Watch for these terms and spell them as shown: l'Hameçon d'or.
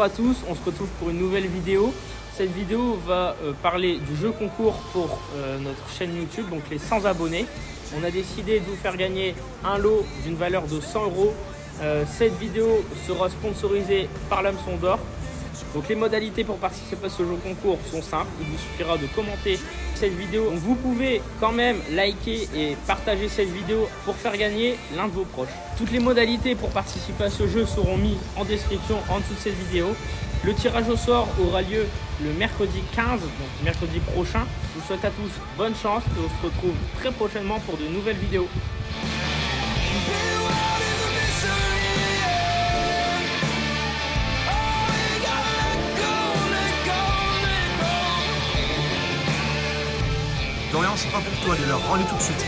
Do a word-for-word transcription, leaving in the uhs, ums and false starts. Bonjour à tous, on se retrouve pour une nouvelle vidéo. Cette vidéo va euh, parler du jeu concours pour euh, notre chaîne YouTube, donc les cent abonnés. On a décidé de vous faire gagner un lot d'une valeur de cent euros. Euh, cette vidéo sera sponsorisée par l'Hameçon d'or. Donc les modalités pour participer à ce jeu concours sont simples, il vous suffira de commenter cette vidéo. Donc, vous pouvez quand même liker et partager cette vidéo pour faire gagner l'un de vos proches. Toutes les modalités pour participer à ce jeu seront mises en description en dessous de cette vidéo. Le tirage au sort aura lieu le mercredi quinze, donc mercredi prochain. Je vous souhaite à tous bonne chance et on se retrouve très prochainement pour de nouvelles vidéos. Dorian, c'est pas pour toi de leur rendre tout de suite.